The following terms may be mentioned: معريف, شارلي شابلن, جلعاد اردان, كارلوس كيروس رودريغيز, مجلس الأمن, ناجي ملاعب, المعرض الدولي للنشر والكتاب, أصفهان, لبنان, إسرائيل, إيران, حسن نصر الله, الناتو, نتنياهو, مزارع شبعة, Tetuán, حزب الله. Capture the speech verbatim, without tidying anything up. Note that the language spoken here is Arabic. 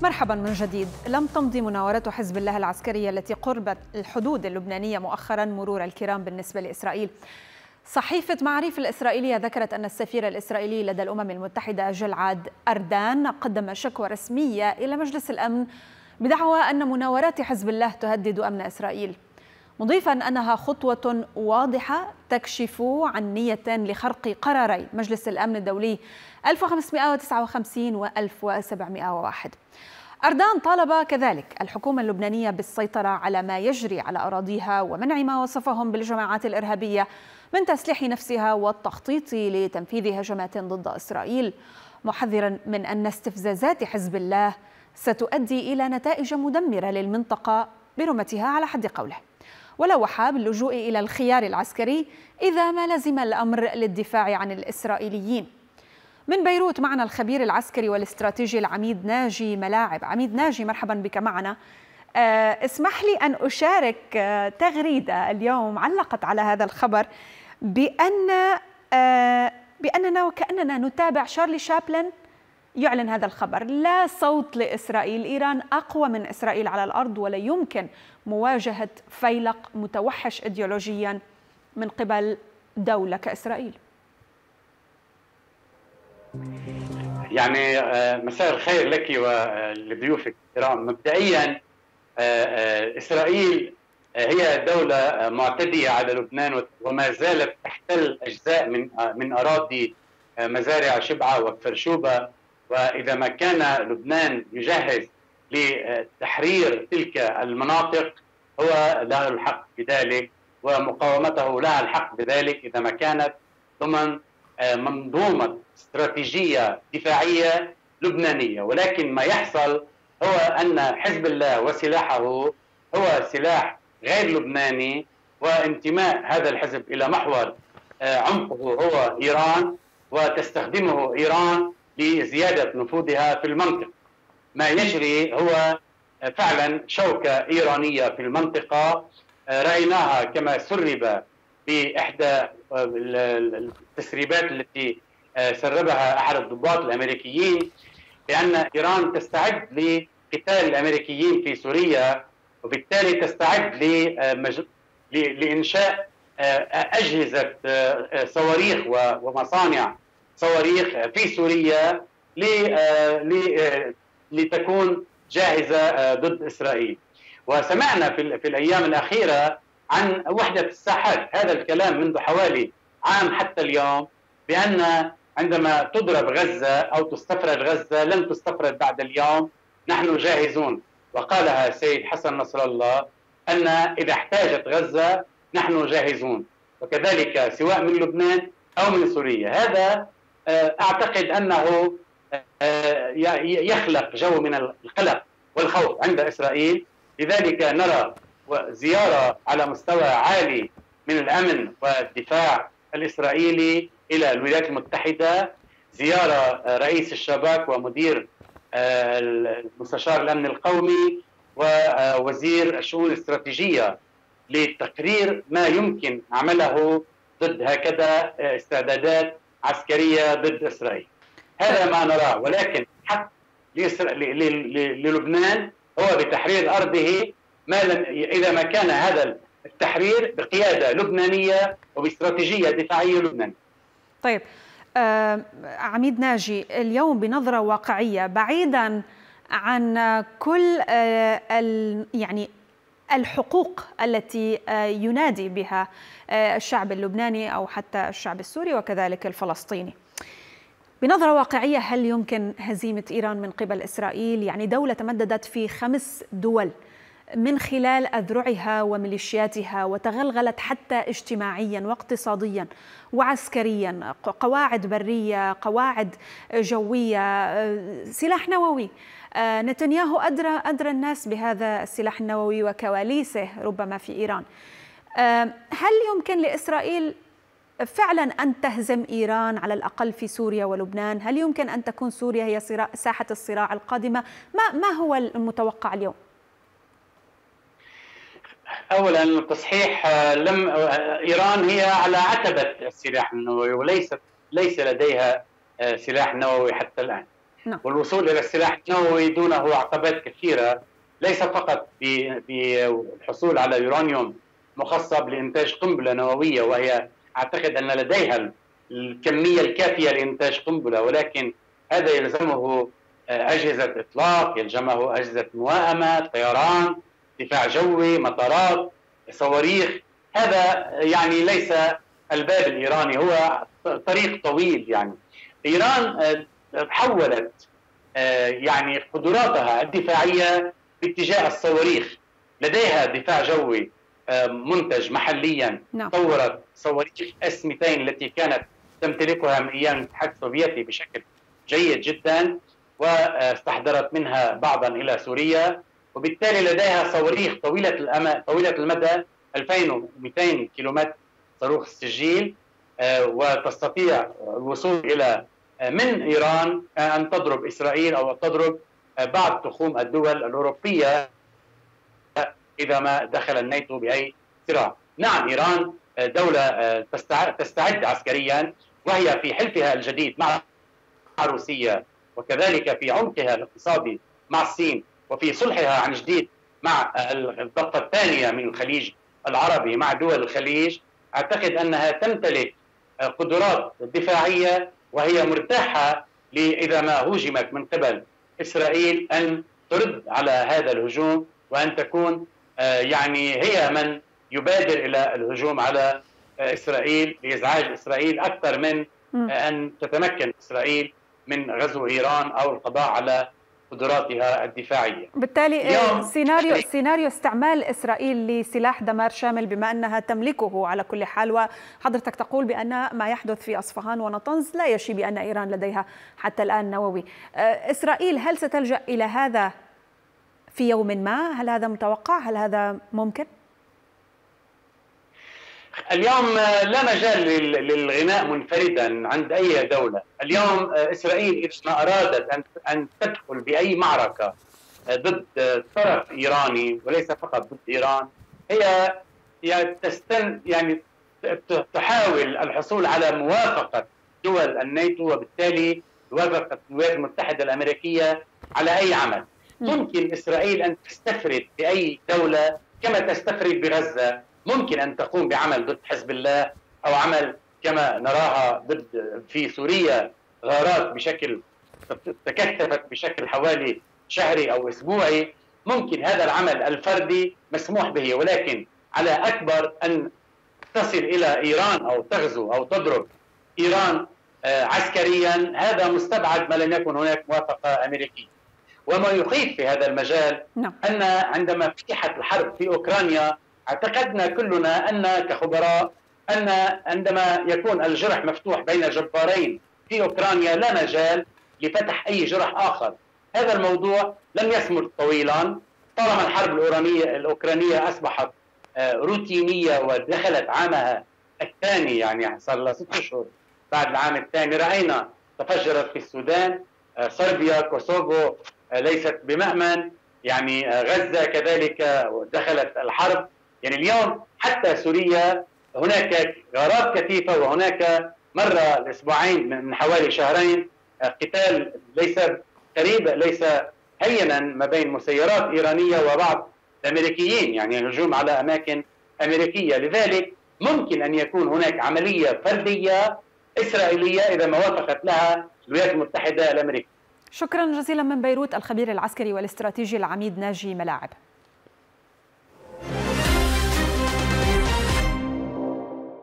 مرحبا من جديد. لم تمضي مناورات حزب الله العسكرية التي قرب الحدود اللبنانية مؤخرا مرور الكرام بالنسبة لإسرائيل. صحيفة معريف الإسرائيلية ذكرت أن السفير الإسرائيلي لدى الأمم المتحدة جلعاد اردان قدم شكوى رسمية إلى مجلس الأمن بدعوى أن مناورات حزب الله تهدد أمن إسرائيل، مضيفا أنها خطوة واضحة تكشف عن نية لخرق قراري مجلس الأمن الدولي ألف وخمسمئة وتسعة وخمسين و ألف وسبعمئة وواحد. أردان طالب كذلك الحكومة اللبنانية بالسيطرة على ما يجري على أراضيها ومنع ما وصفهم بالجماعات الإرهابية من تسليح نفسها والتخطيط لتنفيذ هجمات ضد إسرائيل، محذرا من أن استفزازات حزب الله ستؤدي إلى نتائج مدمرة للمنطقة برمتها على حد قوله، ولوح باللجوء إلى الخيار العسكري إذا ما لزم الأمر للدفاع عن الإسرائيليين. من بيروت معنا الخبير العسكري والاستراتيجي العميد ناجي ملاعب. عميد ناجي، مرحبا بك معنا. اسمح لي أن أشارك تغريدة اليوم علقت على هذا الخبر بأن بأننا وكأننا نتابع شارلي شابلن يعلن هذا الخبر: لا صوت لإسرائيل، إيران أقوى من إسرائيل على الأرض ولا يمكن مواجهة فيلق متوحش إيديولوجيا من قبل دولة كإسرائيل. يعني مساء الخير لك ولضيوفك الكرام. مبدئيا إسرائيل هي دولة معتدية على لبنان وما زالت تحتل أجزاء من من أراضي مزارع شبعة وكفرشوبة، وإذا ما كان لبنان يجهز لتحرير تلك المناطق هو له الحق بذلك ومقاومته لها الحق بذلك إذا ما كانت ضمن منظومة استراتيجية دفاعية لبنانية. ولكن ما يحصل هو أن حزب الله وسلاحه هو سلاح غير لبناني، وانتماء هذا الحزب إلى محور عمقه هو إيران، وتستخدمه إيران لزيادة نفوذها في المنطقة. ما يجري هو فعلا شوكة إيرانية في المنطقة، رأيناها كما سرب بإحدى التسريبات التي سربها أحد الضباط الأمريكيين بأن إيران تستعد لقتال الأمريكيين في سوريا، وبالتالي تستعد لمج... لإنشاء أجهزة صواريخ ومصانع صواريخ في سوريا لتكون جاهزة ضد إسرائيل. وسمعنا في الأيام الأخيرة عن وحدة الساحات، هذا الكلام منذ حوالي عام حتى اليوم، بأن عندما تضرب غزة أو تستفرد غزة لن تستفرد بعد اليوم، نحن جاهزون. وقالها السيد حسن نصر الله أن إذا احتاجت غزة نحن جاهزون، وكذلك سواء من لبنان أو من سوريا. هذا أعتقد أنه يخلق جو من القلق والخوف عند إسرائيل، لذلك نرى وزيارة على مستوى عالي من الأمن والدفاع الإسرائيلي إلى الولايات المتحدة، زيارة رئيس الشباك ومدير المستشار الأمن القومي ووزير الشؤون الاستراتيجية لتقرير ما يمكن عمله ضد هكذا استعدادات عسكرية ضد إسرائيل. هذا ما نراه. ولكن حق للبنان هو بتحرير أرضه، ما لم إذا ما كان هذا التحرير بقيادة لبنانية وباستراتيجية دفاعية لبنانية. طيب آه عميد ناجي، اليوم بنظرة واقعية بعيدا عن كل آه ال يعني الحقوق التي آه ينادي بها آه الشعب اللبناني أو حتى الشعب السوري وكذلك الفلسطيني، بنظرة واقعية هل يمكن هزيمة إيران من قبل إسرائيل؟ يعني دولة تمددت في خمس دول من خلال أذرعها وميليشياتها وتغلغلت حتى اجتماعيا واقتصاديا وعسكريا، قواعد برية، قواعد جوية، سلاح نووي. نتنياهو أدرى أدرى الناس بهذا السلاح النووي وكواليسه ربما في إيران. هل يمكن لإسرائيل فعلا أن تهزم إيران على الأقل في سوريا ولبنان؟ هل يمكن أن تكون سوريا هي ساحة الصراع القادمة؟ ما ما هو المتوقع اليوم؟ أولا التصحيح، لم إيران هي على عتبة السلاح النووي وليست ليس لديها سلاح نووي حتى الآن. نعم. والوصول إلى السلاح النووي دونه عقبات كثيرة، ليس فقط بالحصول على يورانيوم مخصب لإنتاج قنبلة نووية، وهي أعتقد أن لديها الكمية الكافية لإنتاج قنبلة، ولكن هذا يلزمه أجهزة إطلاق، يلزمه أجهزة موائمة، طيران، دفاع جوي، مطارات، صواريخ. هذا يعني ليس الباب الإيراني، هو طريق طويل. يعني إيران حولت يعني قدراتها الدفاعية باتجاه الصواريخ، لديها دفاع جوي منتج محليا، طورت صواريخ اس مئتين التي كانت تمتلكها من ايام الاتحاد السوفيتي بشكل جيد جدا، واستحضرت منها بعضا الى سوريا، وبالتالي لديها صواريخ طويله الأم... طويله المدى ألفين ومئتين كيلومتر صاروخ السجيل، وتستطيع الوصول الى من ايران ان تضرب اسرائيل او تضرب بعض تخوم الدول الاوروبيه إذا ما دخل الناتو بأي صراع. نعم، إيران دولة تستعد عسكريا، وهي في حلفها الجديد مع روسيا، وكذلك في عمقها الاقتصادي مع الصين، وفي صلحها عن جديد مع الضفة الثانية من الخليج العربي مع دول الخليج. أعتقد أنها تمتلك قدرات دفاعية، وهي مرتاحة إذا ما هوجمت من قبل إسرائيل أن ترد على هذا الهجوم، وأن تكون يعني هي من يبادر إلى الهجوم على إسرائيل لإزعاج إسرائيل أكثر من أن تتمكن إسرائيل من غزو إيران أو القضاء على قدراتها الدفاعية. بالتالي سيناريو سيناريو استعمال إسرائيل لسلاح دمار شامل بما أنها تملكه على كل حال، وحضرتك تقول بأن ما يحدث في أصفهان ونطنز لا يشي بأن إيران لديها حتى الآن نووي. إسرائيل هل ستلجأ إلى هذا في يوم ما؟ هل هذا متوقع؟ هل هذا ممكن؟ اليوم لا مجال للغناء منفردا عند أي دولة. اليوم إسرائيل إذا أرادت أن تدخل بأي معركة ضد طرف إيراني، وليس فقط ضد إيران، هي يعني تحاول الحصول على موافقة دول الناتو، وبالتالي موافقة الولايات المتحدة الأمريكية على أي عمل. ممكن إسرائيل أن تستفرد بأي دولة كما تستفرد بغزة، ممكن أن تقوم بعمل ضد حزب الله أو عمل كما نراها ضد في سوريا، غارات بشكل تكثفت بشكل حوالي شهري أو أسبوعي. ممكن هذا العمل الفردي مسموح به، ولكن على أكبر أن تصل إلى إيران أو تغزو أو تضرب إيران عسكريا، هذا مستبعد ما لم يكن هناك موافقة أمريكية. وما يخيف في هذا المجال أن عندما فتحت الحرب في أوكرانيا، اعتقدنا كلنا أن كخبراء أن عندما يكون الجرح مفتوح بين جبارين في أوكرانيا لا مجال لفتح أي جرح آخر. هذا الموضوع لم يثمر طويلا، طالما الحرب الأوكرانية الأوكرانية أصبحت روتينية ودخلت عامها الثاني، يعني صار لها ست أشهر بعد العام الثاني. رأينا تفجرت في السودان، صربيا، كوسوفو ليست بمأمن، يعني غزة كذلك دخلت الحرب. يعني اليوم حتى سوريا هناك غارات كثيفة، وهناك مرة الأسبوعين من حوالي شهرين قتال ليس قريب، ليس هينا، ما بين مسيرات إيرانية وبعض الأمريكيين، يعني هجوم على أماكن أمريكية. لذلك ممكن أن يكون هناك عملية فردية إسرائيلية إذا ما وافقت لها الولايات المتحدة الأمريكية. شكرا جزيلا من بيروت الخبير العسكري والاستراتيجي العميد ناجي ملاعب.